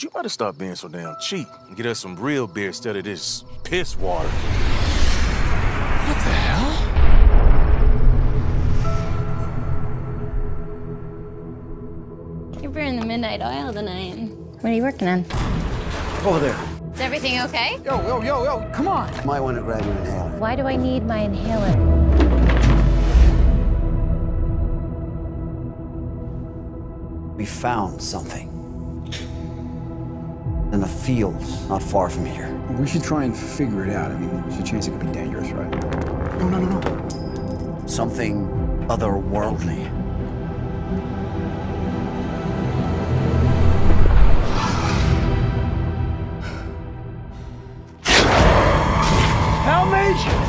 You better stop being so damn cheap and get us some real beer instead of this piss water. What the hell? You're burning the midnight oil tonight. What are you working on? Over there. Is everything okay? Yo, come on. You might want to grab your inhaler. Why do I need my inhaler? We found something in the fields not far from here. We should try and figure it out. I mean, there's a chance it could be dangerous, right? No. Something otherworldly. Hellmage!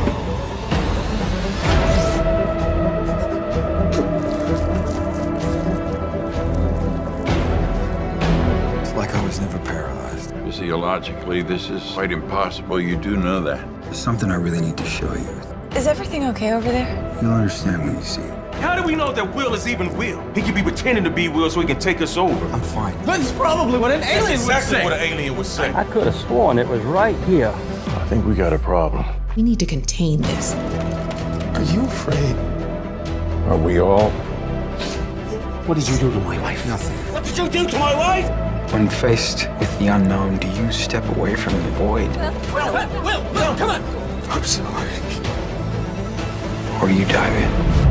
Physiologically, this is quite impossible. You do know that. There's something I really need to show you. Is everything okay over there? You'll understand when you see it. How do we know that Will is even Will? He could be pretending to be Will so he can take us over. I'm fine. That's probably what an alien would say. That's exactly what an alien would say. I could have sworn it was right here. I think we got a problem. We need to contain this. Are you afraid? Are we all? What did you do to my wife? Nothing. What did you do to my wife? When faced with the unknown, do you step away from the void? Will, come on! I'm sorry. Or do you dive in?